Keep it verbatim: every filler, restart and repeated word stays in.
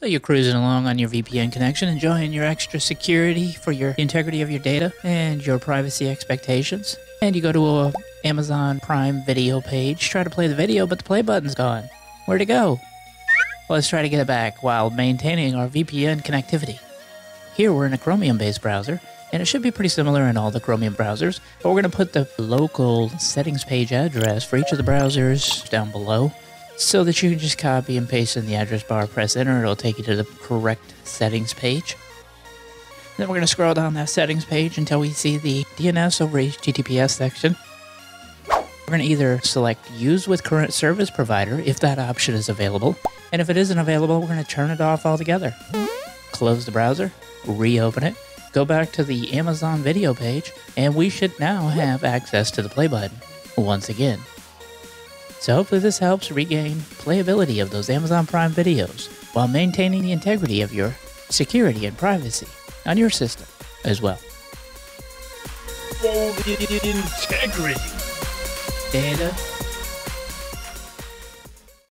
So you're cruising along on your V P N connection, enjoying your extra security for your integrity of your data and your privacy expectations. And you go to a Amazon Prime video page, try to play the video, but the play button's gone. Where'd it go? Well, let's try to get it back while maintaining our V P N connectivity. Here we're in a Chromium-based browser, and it should be pretty similar in all the Chromium browsers, but we're going to put the local settings page address for each of the browsers down below, so that you can just copy and paste in the address bar, press enter, it'll take you to the correct settings page. Then we're going to scroll down that settings page until we see the D N S over H T T P S section. We're going to either select use with current service provider if that option is available, and if it isn't available, we're going to turn it off altogether. Close the browser, reopen it, go back to the Amazon video page, and we should now have access to the play button once again. So hopefully this helps regain playability of those Amazon Prime videos while maintaining the integrity of your security and privacy on your system as well. Full integrity. Data.